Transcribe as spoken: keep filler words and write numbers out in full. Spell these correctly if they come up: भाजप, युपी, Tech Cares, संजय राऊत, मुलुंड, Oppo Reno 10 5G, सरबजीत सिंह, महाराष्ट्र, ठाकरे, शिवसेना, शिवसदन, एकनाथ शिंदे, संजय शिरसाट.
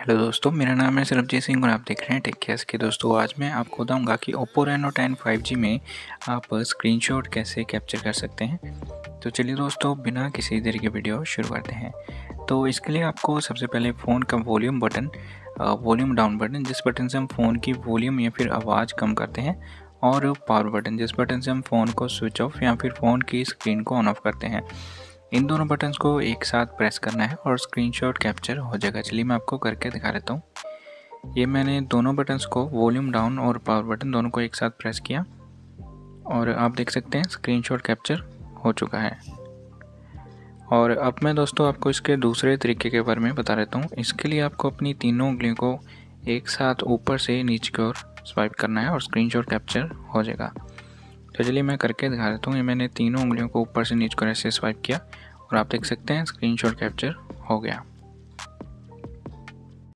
Hello दोस्तों, मेरा नाम है सरबजीत सिंह और आप देख रहे हैं टेक केयर्स के। दोस्तों आज मैं आपको बताऊंगा कि Oppo Reno ten five G में आप स्क्रीनशॉट कैसे कैप्चर कर सकते हैं। तो चलिए दोस्तों, बिना किसी देर के वीडियो शुरू करते हैं। तो इसके लिए आपको सबसे पहले फ़ोन का volume button, volume down button जिस बटन से हम फ़ोन की वॉल्यूम या फिर आवाज़ कम करते हैं, और पावर बटन जिस बटन से हम फ़ोन को स्विच ऑफ या फिर फ़ोन की स्क्रीन को ऑन ऑफ करते हैं, इन दोनों बटन्स को एक साथ प्रेस करना है और स्क्रीनशॉट कैप्चर हो जाएगा। चलिए मैं आपको करके दिखा देता हूँ। ये मैंने दोनों बटन्स को, वॉल्यूम डाउन और पावर बटन दोनों को एक साथ प्रेस किया और आप देख सकते हैं स्क्रीनशॉट कैप्चर हो चुका है। और अब मैं दोस्तों आपको इसके दूसरे तरीके के बारे में बता देता हूँ। इसके लिए आपको अपनी तीनों उंगलियों को एक साथ ऊपर से नीचे की ओर स्वाइप करना है और स्क्रीनशॉट कैप्चर हो जाएगा। तो चलिए मैं करके दिखा देता हूँ। ये मैंने तीनों उंगलियों को ऊपर से नीचे को ऐसे स्वाइप किया और आप देख सकते हैं स्क्रीनशॉट कैप्चर हो गया।